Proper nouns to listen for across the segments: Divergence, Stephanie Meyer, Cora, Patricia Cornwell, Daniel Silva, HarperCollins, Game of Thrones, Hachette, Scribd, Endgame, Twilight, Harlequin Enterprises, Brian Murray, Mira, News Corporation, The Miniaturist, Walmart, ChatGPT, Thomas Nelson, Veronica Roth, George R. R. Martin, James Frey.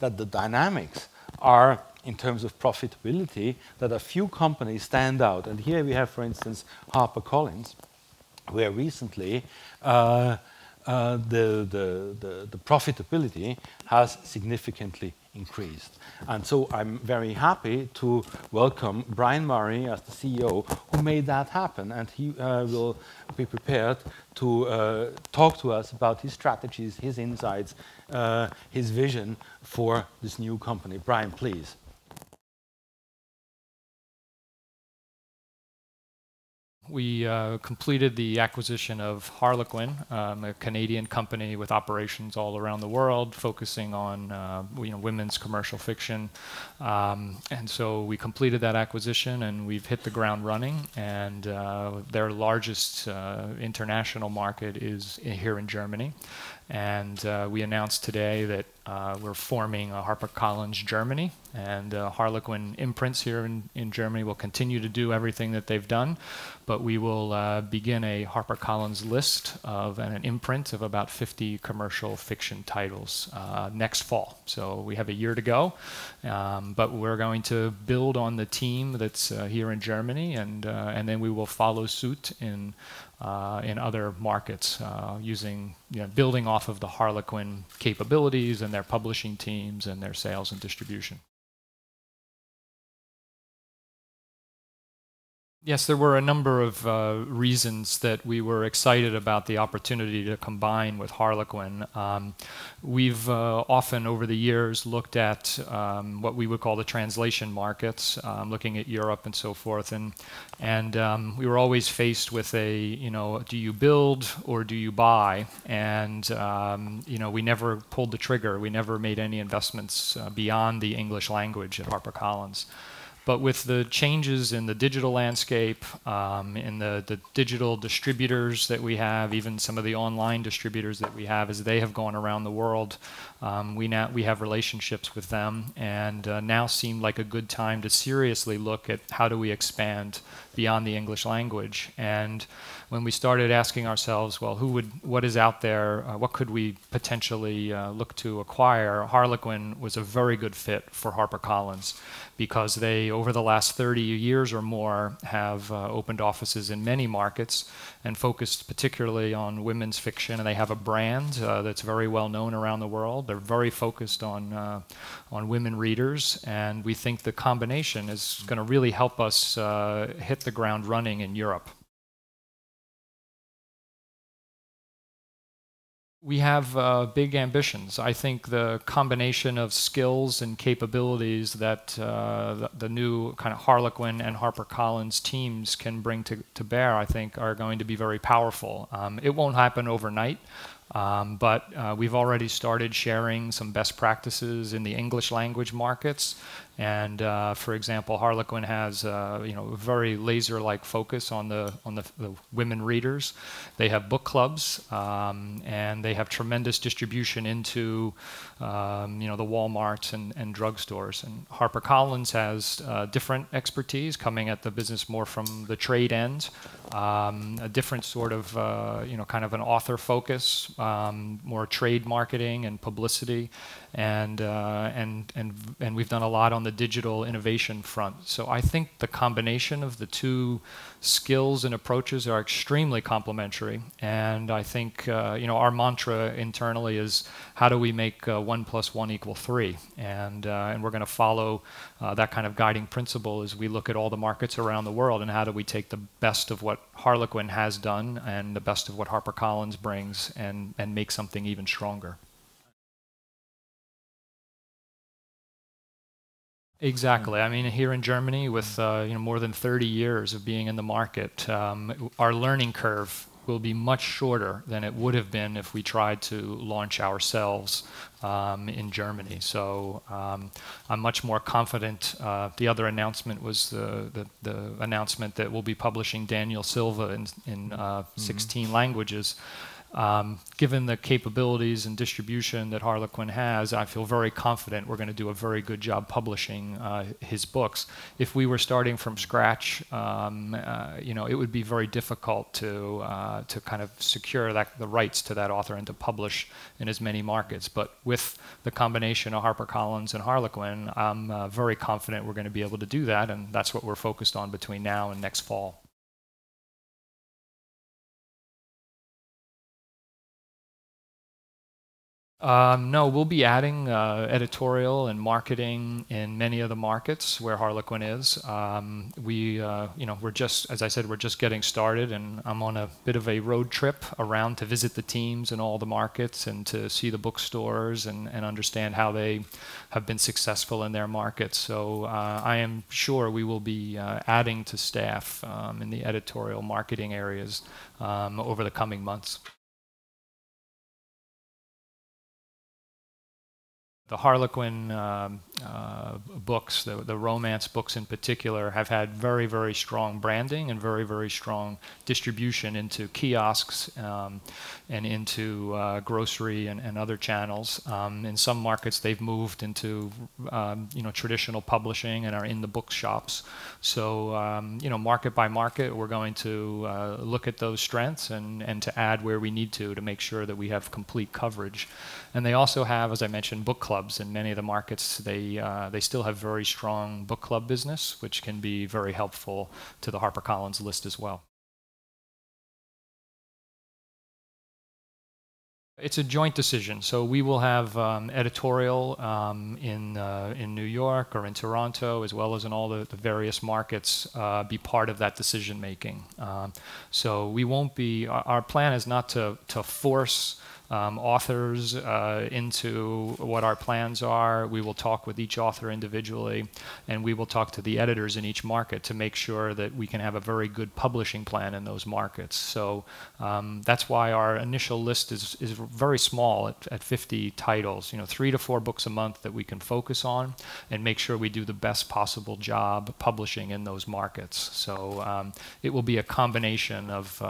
that the dynamics are, in terms of profitability, that a few companies stand out. And here we have, for instance, HarperCollins, where recently the profitability has significantly increased. And so I'm very happy to welcome Brian Murray as the CEO, who made that happen. And he will be prepared to talk to us about his strategies, his insights, his vision for this new company. Brian, please. We completed the acquisition of Harlequin, a Canadian company with operations all around the world, focusing on women's commercial fiction. And so we completed that acquisition, and we've hit the ground running. And their largest international market is here in Germany. And we announced today that we're forming HarperCollins Germany, and Harlequin imprints here in Germany will continue to do everything that they've done, but we will begin a HarperCollins list of an imprint of about 50 commercial fiction titles next fall. So we have a year to go, but we're going to build on the team that's here in Germany, and then we will follow suit in other markets, using, building off of the Harlequin capabilities and their publishing teams and their sales and distribution. Yes, there were a number of reasons that we were excited about the opportunity to combine with Harlequin. We've often over the years looked at what we would call the translation markets, looking at Europe and so forth, and we were always faced with a, do you build or do you buy? And we never pulled the trigger. We never made any investments beyond the English language at HarperCollins. But with the changes in the digital landscape, in the digital distributors that we have, even some of the online distributors that we have, as they have gone around the world, we have relationships with them, and now seemed like a good time to seriously look at how do we expand beyond the English language. And when we started asking ourselves, well, what is out there? What could we potentially look to acquire? Harlequin was a very good fit for HarperCollins, because they, over the last 30 years or more, have opened offices in many markets and focused particularly on women's fiction. And they have a brand that's very well known around the world. They're very focused on women readers. And we think the combination is going to really help us hit the ground running in Europe. We have big ambitions. I think the combination of skills and capabilities that the new kind of Harlequin and HarperCollins teams can bring to bear, I think, are going to be very powerful. It won't happen overnight. But we've already started sharing some best practices in the English language markets, and for example, Harlequin has a very laser-like focus on the women readers. They have book clubs, and they have tremendous distribution into the Walmarts and drugstores. And HarperCollins has different expertise coming at the business more from the trade end, a different sort of kind of an author focus. More trade marketing and publicity, and we've done a lot on the digital innovation front. So I think the combination of the two skills and approaches are extremely complementary. And I think our mantra internally is, how do we make 1 + 1 = 3? And we're going to follow that kind of guiding principle as we look at all the markets around the world, and how do we take the best of what Harlequin has done and the best of what HarperCollins brings and make something even stronger. Exactly. I mean, here in Germany, with more than 30 years of being in the market, our learning curve will be much shorter than it would have been if we tried to launch ourselves in Germany. So I'm much more confident. The other announcement was the announcement that we'll be publishing Daniel Silva in 16 languages. Given the capabilities and distribution that Harlequin has, I feel very confident we're going to do a very good job publishing his books. If we were starting from scratch, you know, it would be very difficult to kind of secure that, the rights to that author and to publish in as many markets. But with the combination of HarperCollins and Harlequin, I'm very confident we're going to be able to do that, and that's what we're focused on between now and next fall. No, we'll be adding editorial and marketing in many of the markets where Harlequin is. You know, we're just, as I said, we're just getting started, and I'm on a bit of a road trip around to visit the teams in all the markets and to see the bookstores and understand how they have been successful in their markets. So I am sure we will be adding to staff in the editorial marketing areas over the coming months. The Harlequin books, the romance books in particular, have had very, very strong branding and very, very strong distribution into kiosks and into grocery and other channels. In some markets, they've moved into you know, traditional publishing and are in the bookshops. So you know, market by market, we're going to look at those strengths and to add where we need to make sure that we have complete coverage. And they also have, as I mentioned, book clubs in many of the markets. They still have very strong book club business, which can be very helpful to the HarperCollins list as well. It's a joint decision, so we will have editorial in New York or in Toronto, as well as in all the various markets, be part of that decision making. So we won't be. Our plan is not to force authors into what our plans are. We will talk with each author individually, and we will talk to the editors in each market to make sure that we can have a very good publishing plan in those markets. So that's why our initial list is very small at 50 titles, you know, 3 to 4 books a month that we can focus on and make sure we do the best possible job publishing in those markets. So it will be a combination of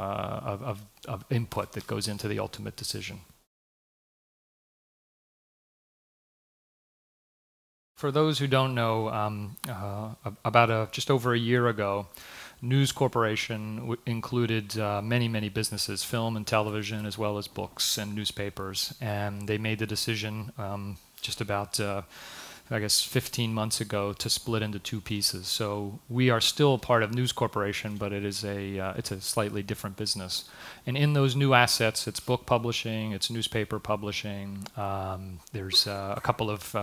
input that goes into the ultimate decision. For those who don't know, about just over a year ago, News Corporation included many, many businesses, film and television, as well as books and newspapers. And they made the decision just about, I guess, 15 months ago to split into 2 pieces. So we are still part of News Corporation, but it is it's a slightly different business. And in those new assets, it's book publishing, it's newspaper publishing. There's a couple of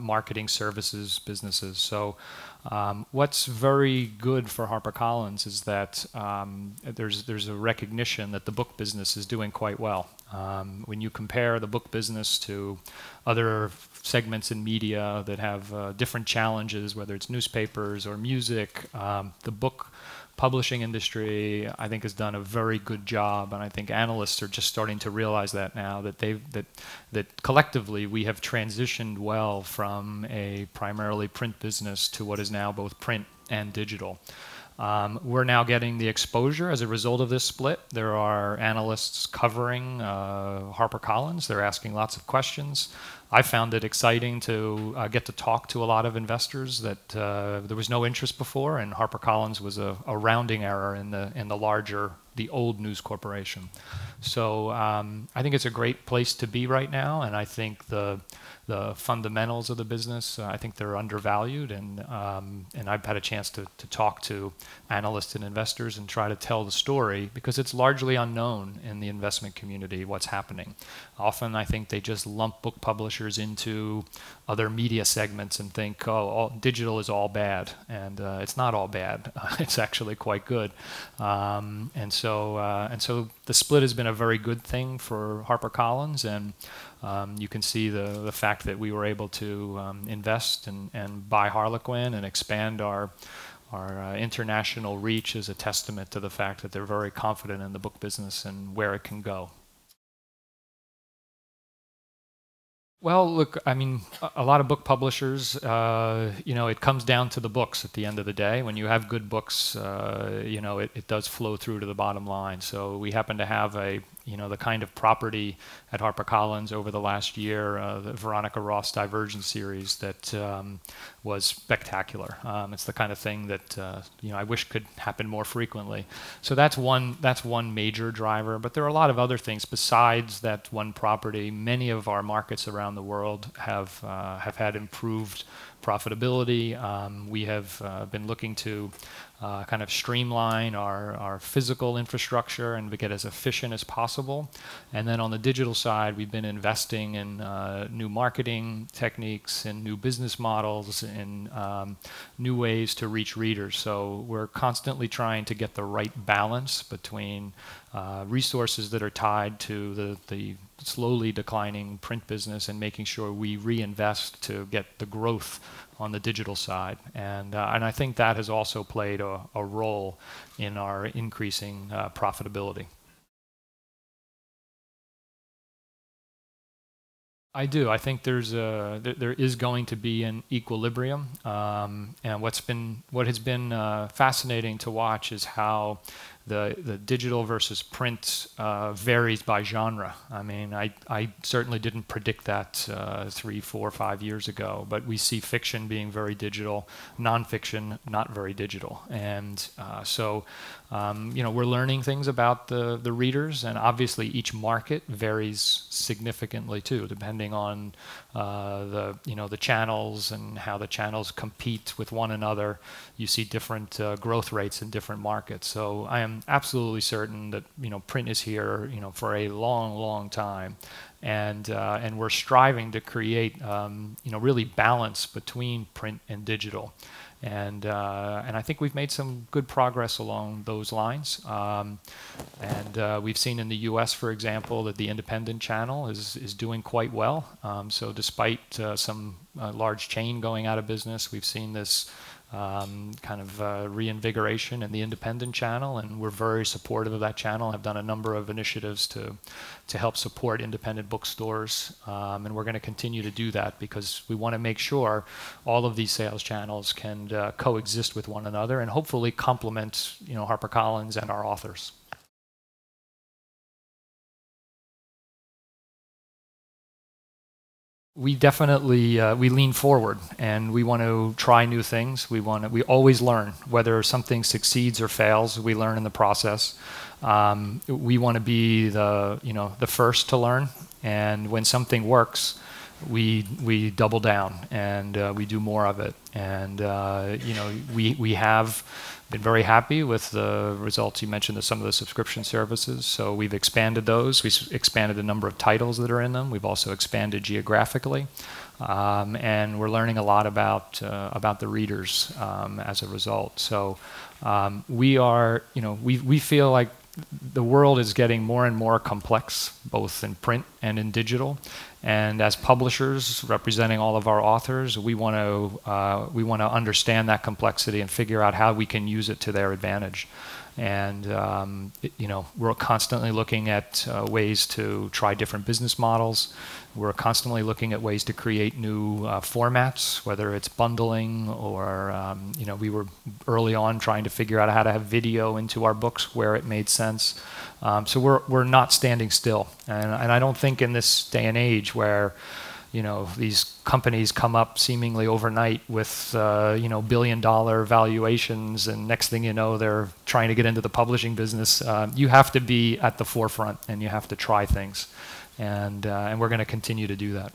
marketing services businesses. So what's very good for HarperCollins is that there's a recognition that the book business is doing quite well. When you compare the book business to other segments in media that have different challenges, whether it's newspapers or music, the book publishing industry, I think, has done a very good job, and I think analysts are just starting to realize that now, that that collectively we have transitioned well from a primarily print business to what is now both print and digital. We're now getting the exposure as a result of this split. There are analysts covering HarperCollins. They're asking lots of questions. I found it exciting to get to talk to a lot of investors that there was no interest before, and HarperCollins was a rounding error in the larger, the old News Corporation. So I think it's a great place to be right now, and I think the fundamentals of the business, I think they're undervalued, and I've had a chance to talk to analysts and investors and try to tell the story, because it's largely unknown in the investment community what's happening. Often I think they just lump book publishers into other media segments and think, oh, digital is all bad, and it's not all bad. It's actually quite good, and so the split has been a very good thing for HarperCollins, and you can see the fact that we were able to invest and buy Harlequin and expand our international reach is a testament to the fact that they're very confident in the book business and where it can go. Well, look, I mean, a lot of book publishers, you know, it comes down to the books at the end of the day. When you have good books, you know, it does flow through to the bottom line. So we happen to have a the kind of property at HarperCollins over the last year, the Veronica Roth's Divergence series that was spectacular. It's the kind of thing that I wish could happen more frequently. So that's one major driver, but there are a lot of other things besides that one property. Many of our markets around the world have had improved profitability. We have been looking to kind of streamline our physical infrastructure and get as efficient as possible. And then on the digital side, we've been investing in new marketing techniques and new business models and new ways to reach readers. So we're constantly trying to get the right balance between resources that are tied to the slowly declining print business and making sure we reinvest to get the growth on the digital side. And I think that has also played a role in our increasing profitability. I do. I think there is going to be an equilibrium. And what has been fascinating to watch is how the digital versus print varies by genre. I mean, I certainly didn't predict that 3, 4, 5 years ago, but we see fiction being very digital, nonfiction not very digital. And so we're learning things about the readers, and obviously each market varies significantly too, depending on the channels and how the channels compete with one another. You see different growth rates in different markets. So I am absolutely certain that print is here for a long time, and we're striving to create really balance between print and digital, and I think we've made some good progress along those lines, and we've seen in the U.S., for example, that the independent channel is doing quite well. So despite some large chain going out of business, we've seen this kind of reinvigoration in the independent channel, and we're very supportive of that channel. I've done a number of initiatives to help support independent bookstores, and we're going to continue to do that because we want to make sure all of these sales channels can coexist with one another and hopefully complement HarperCollins and our authors. We definitely we lean forward, and we want to try new things. We always learn. Whether something succeeds or fails, we learn in the process. We want to be the first to learn, and when something works, we double down and we do more of it. And we have been very happy with the results. You mentioned some of the subscription services, so we've expanded those. We've expanded the number of titles that are in them. We've also expanded geographically, and we're learning a lot about the readers as a result. So we are, we feel like the world is getting more and more complex, both in print and in digital. And as publishers representing all of our authors, we want to understand that complexity and figure out how we can use it to their advantage. And we're constantly looking at ways to try different business models. We're constantly looking at ways to create new formats, whether it's bundling or we were early on trying to figure out how to have video into our books where it made sense. So we're not standing still, and I don't think in this day and age where these companies come up seemingly overnight with billion-dollar valuations, and next thing you know, they're trying to get into the publishing business. You have to be at the forefront, and you have to try things, and we're going to continue to do that.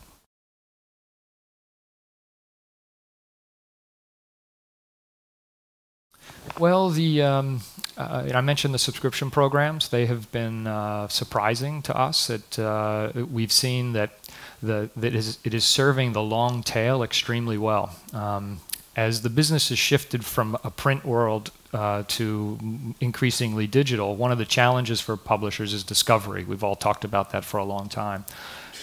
Well, I mentioned the subscription programs. They have been surprising to us. We've seen that it is serving the long tail extremely well. As the business has shifted from a print world to increasingly digital, one of the challenges for publishers is discovery. We've all talked about that for a long time.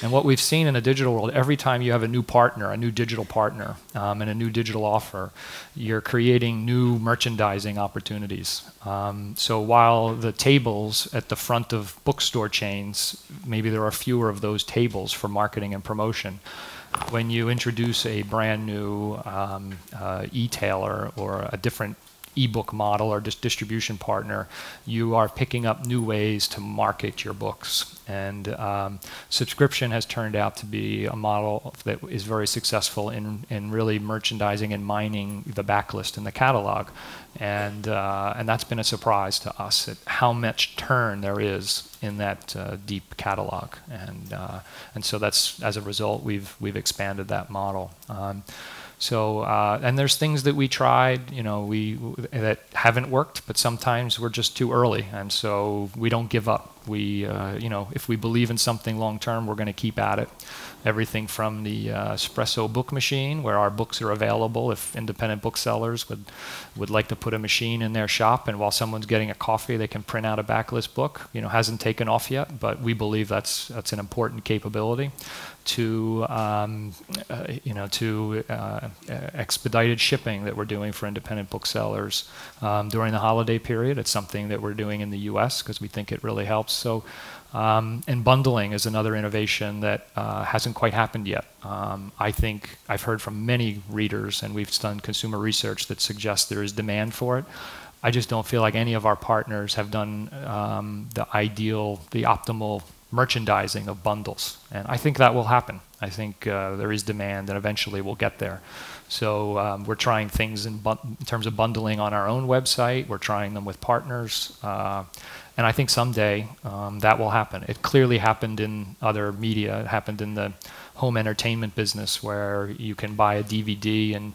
And what we've seen in the digital world, every time you have a new partner, a new digital partner, and a new digital offer, you're creating new merchandising opportunities. So while the tables at the front of bookstore chains, maybe there are fewer of those tables for marketing and promotion. When you introduce a brand new e-tailer or a different ebook model or distribution partner, you are picking up new ways to market your books. And subscription has turned out to be a model that is very successful in really merchandising and mining the backlist and the catalog. And that's been a surprise to us at how much turn there is in that deep catalog. And so that's, as a result, we've expanded that model. And there's things that we tried, you know, that haven't worked, but sometimes we're just too early, and so we don't give up. We, you know, if we believe in something long term, we're going to keep at it. Everything from the Espresso book machine, where our books are available if independent booksellers would like to put a machine in their shop, and while someone's getting a coffee, they can print out a backlist book. You know, hasn't taken off yet, but we believe that's an important capability. To you know, to expedited shipping that we're doing for independent booksellers during the holiday period. It's something that we're doing in the U.S. because we think it really helps. So, and bundling is another innovation that hasn't quite happened yet. I think I've heard from many readers, and we've done consumer research that suggests there is demand for it. I just don't feel like any of our partners have done the optimal merchandising of bundles, and I think that will happen. I think there is demand, and eventually we'll get there. So we're trying things in terms of bundling on our own website. We're trying them with partners, and I think someday that will happen. It clearly happened in other media. It happened in the home entertainment business, where you can buy a DVD and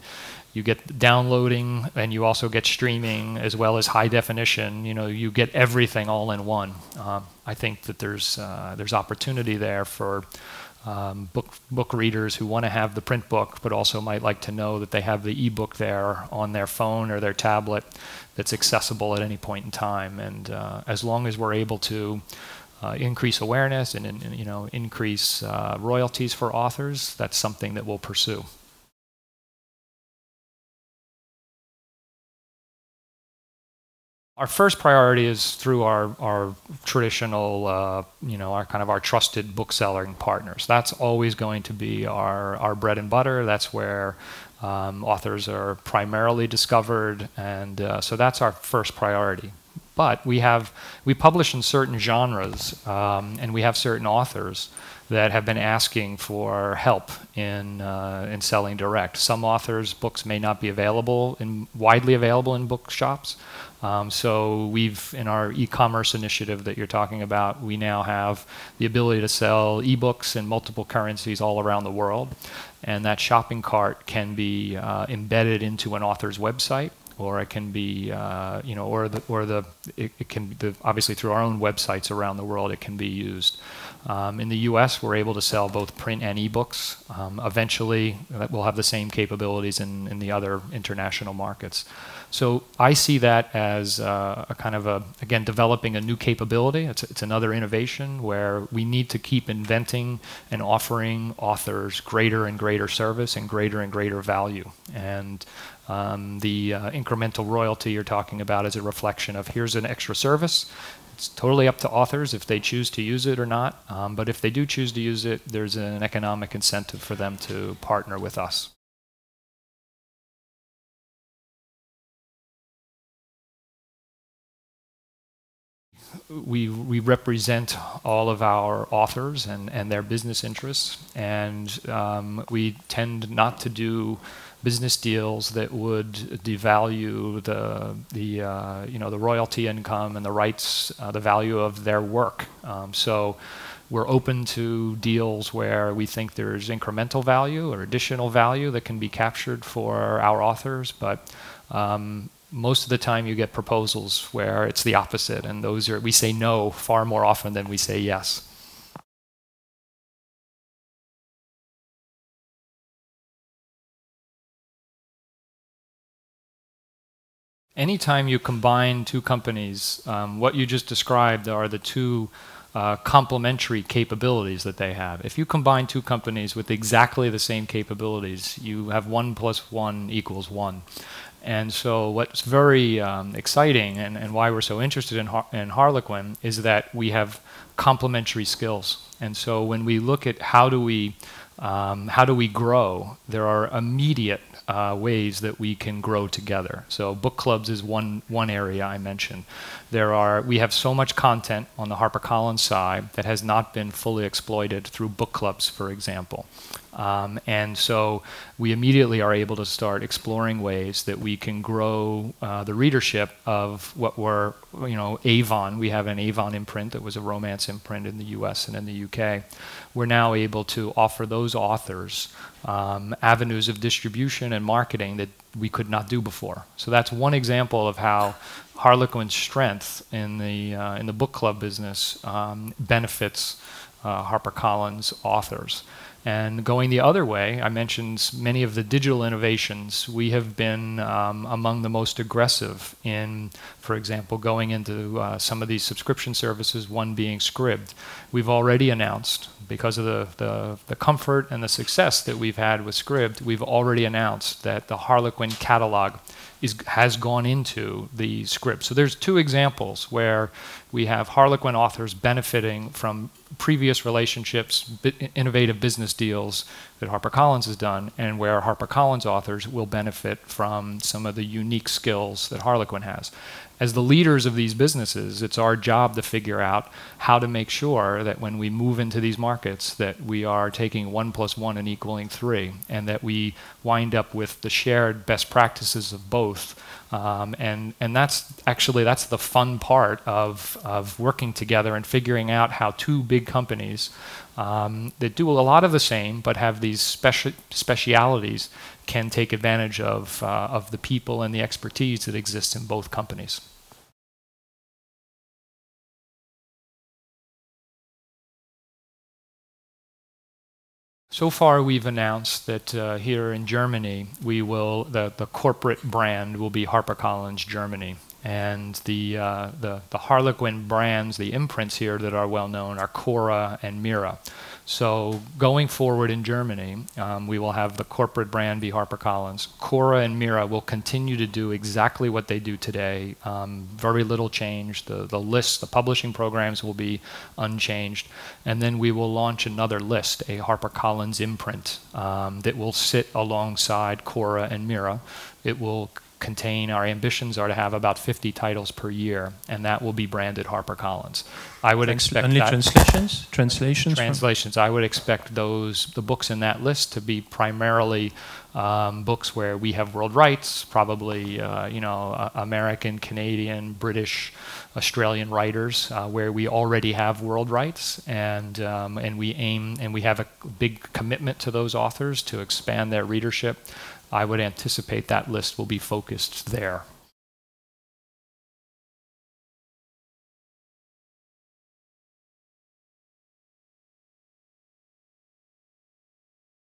you get downloading, and you also get streaming as well as high definition. You know, you get everything all in one. I think that there's opportunity there for book readers who want to have the print book, but also might like to know that they have the ebook there on their phone or their tablet that's accessible at any point in time. And as long as we're able to increase awareness and you know, increase royalties for authors, that's something that we'll pursue. Our first priority is through our traditional, you know, our trusted bookselling partners. That's always going to be our bread and butter. That's where authors are primarily discovered, and so that's our first priority. But we publish in certain genres, and we have certain authors that have been asking for help in selling direct. Some authors' books may not be available widely available in bookshops. So we've, in our e-commerce initiative that you're talking about, we now have the ability to sell ebooks in multiple currencies all around the world, and that shopping cart can be embedded into an author's website, or it can be, you know, obviously through our own websites around the world, it can be used. In the U.S., we're able to sell both print and ebooks. Eventually, we'll have the same capabilities in the other international markets. So I see that as again, developing a new capability. It's another innovation where we need to keep inventing and offering authors greater and greater service and greater value. And the incremental royalty you're talking about is a reflection of, here's an extra service. It's totally up to authors if they choose to use it or not. But if they do choose to use it, there's an economic incentive for them to partner with us. We represent all of our authors and their business interests, and we tend not to do business deals that would devalue the royalty income and the rights, the value of their work. So we're open to deals where we think there's incremental value or additional value that can be captured for our authors, but most of the time you get proposals where it's the opposite, and those are, we say no far more often than we say yes. Anytime you combine two companies, what you just described are the two complementary capabilities that they have. If you combine two companies with exactly the same capabilities, you have 1 plus 1 equals 1. And so what's very exciting and why we're so interested in Harlequin is that we have complementary skills. And so when we look at how do we grow, there are immediate ways that we can grow together. So book clubs is one area I mentioned. We have so much content on the HarperCollins side that has not been fully exploited through book clubs, for example. And so we immediately are able to start exploring ways that we can grow the readership of what were, you know, Avon. We have an Avon imprint that was a romance imprint in the US and in the UK. We're now able to offer those authors avenues of distribution and marketing that we could not do before. So that's one example of how Harlequin's strength in the book club business benefits HarperCollins authors. And going the other way, I mentioned many of the digital innovations. We have been among the most aggressive in, for example, going into some of these subscription services, one being Scribd. We've already announced, because of the comfort and the success that we've had with Scribd, we've already announced that the Harlequin catalog has gone into the Scribd. So there's two examples where we have Harlequin authors benefiting from previous relationships, innovative business deals that HarperCollins has done, and where HarperCollins authors will benefit from some of the unique skills that Harlequin has. As the leaders of these businesses, it's our job to figure out how to make sure that when we move into these markets that we are taking 1 + 1 = 3, and that we wind up with the shared best practices of both. And that's the fun part of working together and figuring out how two big companies that do a lot of the same but have these specialities can take advantage of the people and the expertise that exists in both companies. So far, we've announced that here in Germany, the corporate brand will be HarperCollins Germany. And the Harlequin brands, the imprints here that are well known, are Cora and Mira. So going forward in Germany, we will have the corporate brand be HarperCollins. Cora and Mira will continue to do exactly what they do today. Very little change. The lists, the publishing programs will be unchanged. And then we will launch another list, a HarperCollins imprint that will sit alongside Cora and Mira. It will contain, our ambitions are to have about 50 titles per year, and that will be branded HarperCollins. I would expect only that translations. I would expect the books in that list to be primarily books where we have world rights, probably you know, American, Canadian, British, Australian writers, where we already have world rights, and we aim and we have a big commitment to those authors to expand their readership. I would anticipate that list will be focused there.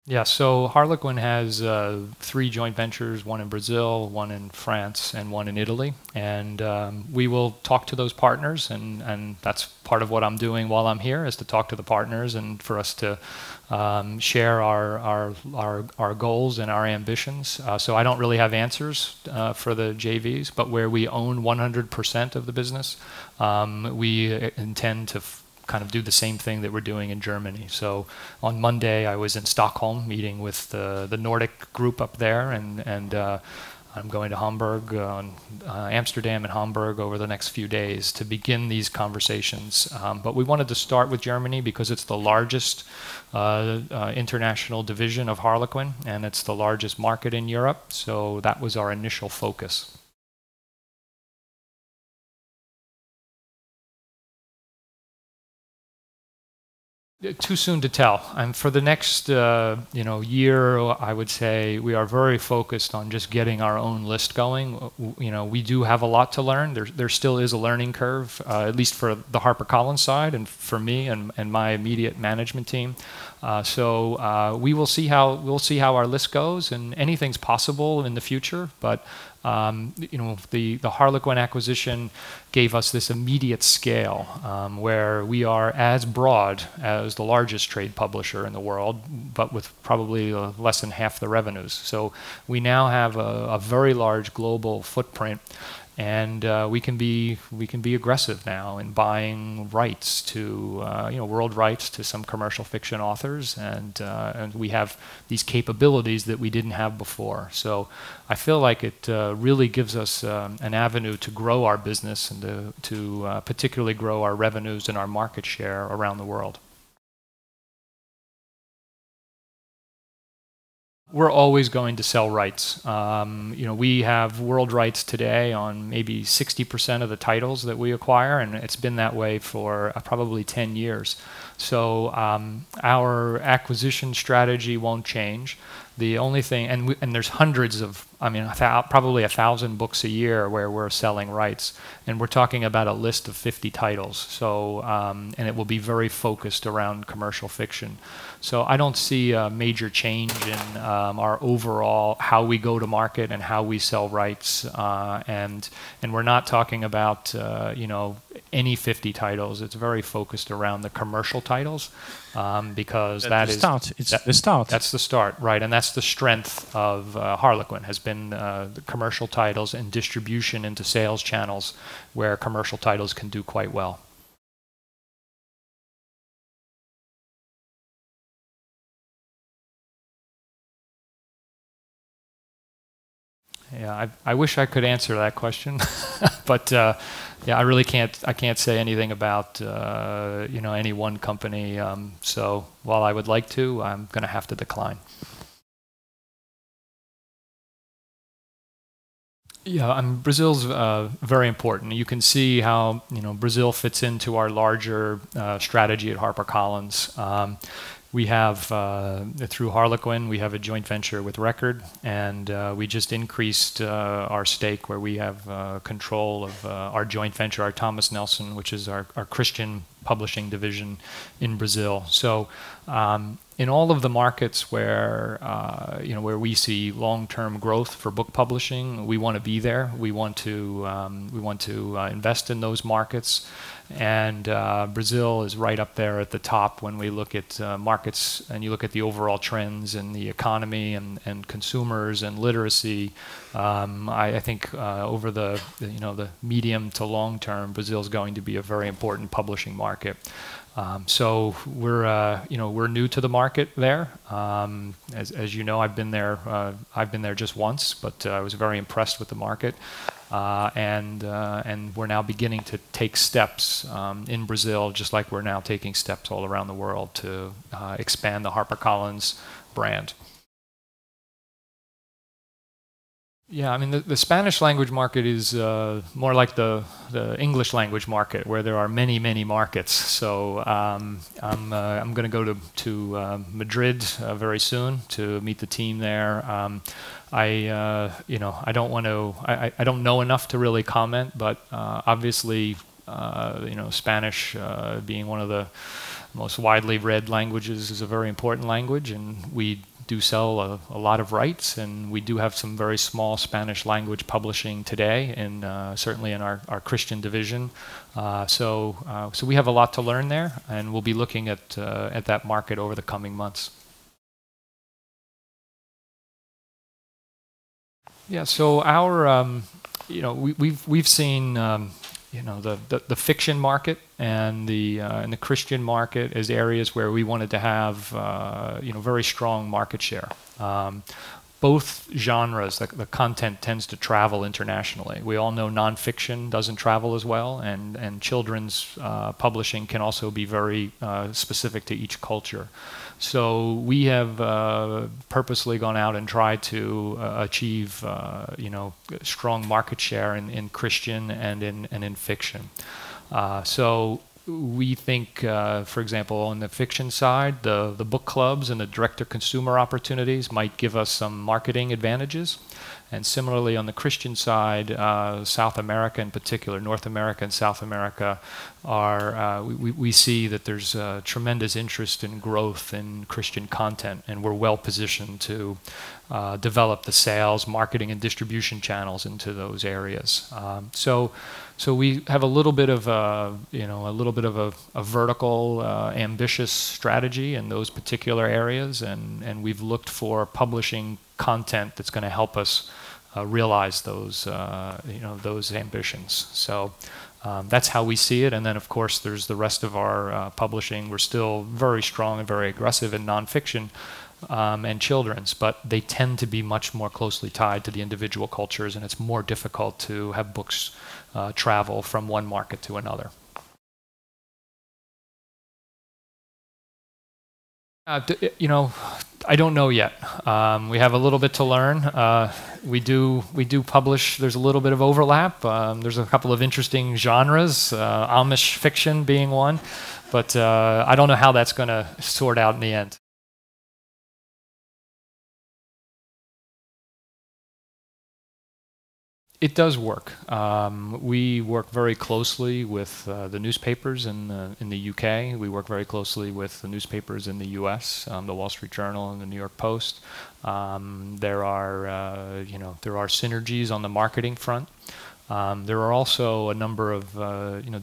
Yeah, so Harlequin has 3 joint ventures, one in Brazil, one in France, and one in Italy. And we will talk to those partners, and that's part of what I'm doing while I'm here, is to talk to the partners and for us to share our goals and our ambitions. So I don't really have answers for the JVs, but where we own 100% of the business, we intend to kind of do the same thing that we're doing in Germany. So on Monday, I was in Stockholm meeting with the Nordic group up there, and I'm going to Hamburg, Amsterdam and Hamburg over the next few days to begin these conversations. But we wanted to start with Germany because it's the largest international division of Harlequin, and it's the largest market in Europe. So that was our initial focus. Too soon to tell. And for the next you know, year, I would say we are very focused on just getting our own list going. You know, we do have a lot to learn. There still is a learning curve, at least for the HarperCollins side and for me and my immediate management team. So we will see how our list goes, and anything's possible in the future. But The Harlequin acquisition gave us this immediate scale where we are as broad as the largest trade publisher in the world, but with probably less than half the revenues. So we now have a very large global footprint, and we can be aggressive now in buying rights to world rights to some commercial fiction authors, and we have these capabilities that we didn't have before. So I feel like it really gives us an avenue to grow our business and to particularly grow our revenues and our market share around the world. We're always going to sell rights. We have world rights today on maybe 60% of the titles that we acquire, and it's been that way for probably 10 years. So our acquisition strategy won't change. The only thing, and there's hundreds of, probably 1,000 books a year where we're selling rights, and we're talking about a list of 50 titles. So, and it will be very focused around commercial fiction. So I don't see a major change in our overall how we go to market and how we sell rights, and we're not talking about any 50 titles. It's very focused around the commercial titles because that's the start. That's the start, right? And that's the strength of Harlequin, has been the commercial titles and distribution into sales channels where commercial titles can do quite well. Yeah, I wish I could answer that question, but yeah, I really can't. I can't say anything about any one company. So while I would like to, I'm going to have to decline. Yeah, Brazil's very important. You can see how Brazil fits into our larger strategy at HarperCollins. We have, through Harlequin, we have a joint venture with Record, and we just increased our stake where we have control of our joint venture, our Thomas Nelson, which is our Christian publishing division in Brazil. So in all of the markets where, where we see long-term growth for book publishing, we want to be there. We want to invest in those markets. And Brazil is right up there at the top when we look at markets, and you look at the overall trends in the economy and consumers and literacy. I think over the medium to long term, Brazil is going to be a very important publishing market. So we're new to the market there. As you know, I've been there just once, but I was very impressed with the market. And we're now beginning to take steps in Brazil, just like we're now taking steps all around the world to expand the HarperCollins brand. Yeah, the Spanish language market is more like the English language market, where there are many, many markets. So I'm going to go to Madrid very soon to meet the team there. I don't know enough to really comment, but obviously, Spanish being one of the most widely read languages is a very important language, and we do sell a lot of rights, and we do have some very small Spanish language publishing today, and certainly in our Christian division. So we have a lot to learn there, and we'll be looking at that market over the coming months. Yeah, so our we've seen the fiction market and the Christian market as areas where we wanted to have very strong market share. Both genres, the content tends to travel internationally. We all know nonfiction doesn't travel as well, and children's publishing can also be very specific to each culture. So we have purposely gone out and tried to achieve, strong market share in Christian and in fiction. So we think, for example, on the fiction side, the book clubs and the direct-to-consumer opportunities might give us some marketing advantages. And similarly, on the Christian side, South America in particular, North America and South America, we see that there's tremendous interest in growth in Christian content, and we're well positioned to develop the sales, marketing, and distribution channels into those areas. So we have a little bit of a, a vertical, ambitious strategy in those particular areas, and we've looked for publishing content that's going to help us realize those, those ambitions. So. That's how we see it, and then of course there's the rest of our publishing. We're still very strong and very aggressive in nonfiction and children's, but they tend to be much more closely tied to the individual cultures, and it's more difficult to have books travel from one market to another. I don't know yet. We have a little bit to learn. We do publish. There's a little bit of overlap. There's a couple of interesting genres, Amish fiction being one, but I don't know how that's going to sort out in the end. It does work. We work very closely with the newspapers in the UK. We work very closely with the newspapers in the US, the Wall Street Journal and the New York Post. There are, there are synergies on the marketing front. There are also a number of,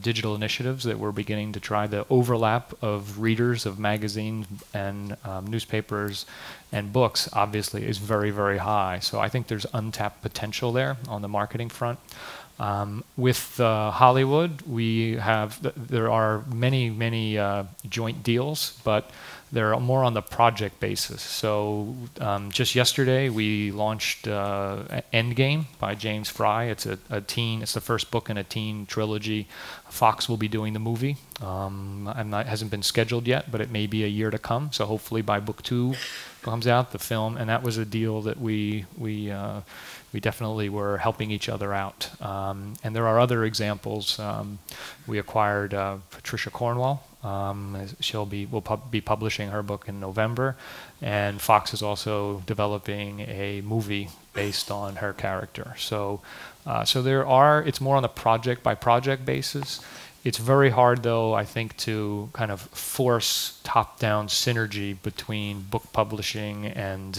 digital initiatives that we're beginning to try. The overlap of readers of magazines and newspapers and books, obviously, is very, very high. So I think there's untapped potential there on the marketing front. With Hollywood, we have, there are many, many joint deals, but they're more on the project basis. So just yesterday we launched Endgame by James Frey. It's a teen, it's the first book in a teen trilogy. Fox will be doing the movie. Hasn't been scheduled yet, but it may be a year to come. So hopefully by book two comes out, the film, and that was a deal that we definitely were helping each other out. And there are other examples. We acquired Patricia Cornwell. We'll be publishing her book in November, and Fox is also developing a movie based on her character. So, it's more on a project by project basis. It's very hard, though, I think, to kind of force top-down synergy between book publishing and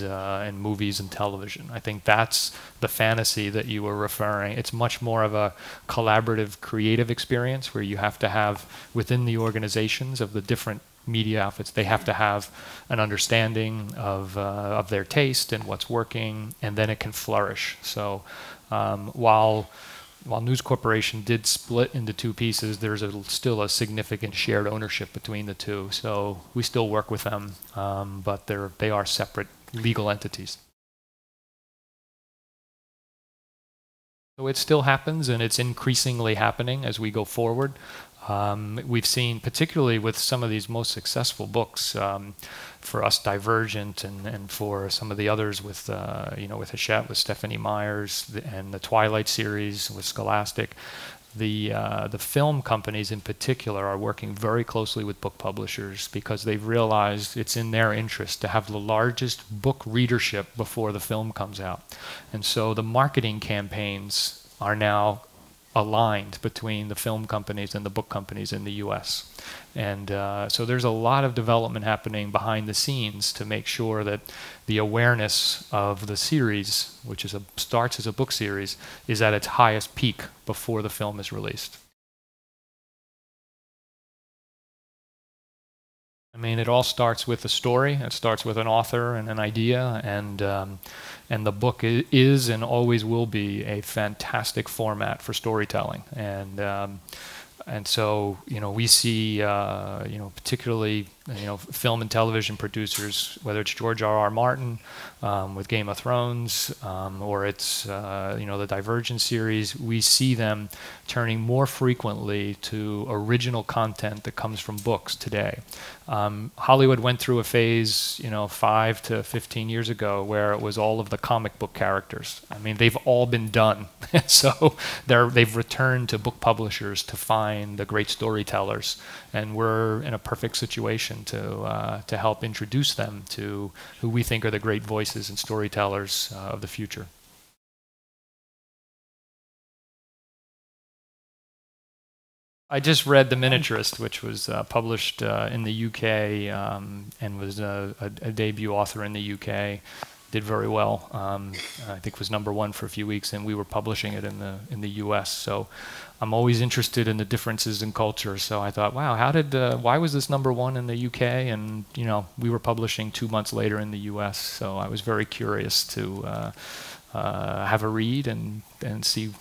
movies and television. I think that's the fantasy that you were referring. It's much more of a collaborative, creative experience where you have to have, within the organizations of the different media outfits, they have to have an understanding of their taste and what's working, and then it can flourish. So while News Corporation did split into two pieces, there's still a significant shared ownership between the two. So we still work with them, but they are separate legal entities. So it still happens, and it's increasingly happening as we go forward. We've seen, particularly with some of these most successful books, for us, Divergent, and for some of the others with, with Hachette, with Stephanie Meyer, and the Twilight series with Scholastic. The film companies in particular are working very closely with book publishers because they've realized it's in their interest to have the largest book readership before the film comes out. And so the marketing campaigns are now aligned between the film companies and the book companies in the US. And so there's a lot of development happening behind the scenes to make sure that the awareness of the series, which is starts as a book series, is at its highest peak before the film is released. I mean, it all starts with a story. It starts with an author and an idea, and the book is and always will be a fantastic format for storytelling. And so, we see, particularly, film and television producers, whether it's George R. R. Martin with Game of Thrones, or it's, the Divergence series, we see them turning more frequently to original content that comes from books today. Hollywood went through a phase, 5 to 15 years ago where it was all of the comic book characters. I mean, they've all been done. So they've returned to book publishers to find the great storytellers, and we're in a perfect situation to help introduce them to who we think are the great voices and storytellers of the future. I just read The Miniaturist, which was published in the UK, and was a debut author in the UK. did very well. I think was #1 for a few weeks, and we were publishing it in the U.S. So I'm always interested in the differences in culture. So I thought, wow, how did why was this #1 in the U.K. and you know we were publishing 2 months later in the U.S. So I was very curious to have a read and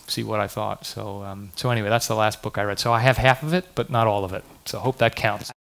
see what I thought. So anyway, that's the last book I read. So I have half of it, but not all of it. So I hope that counts.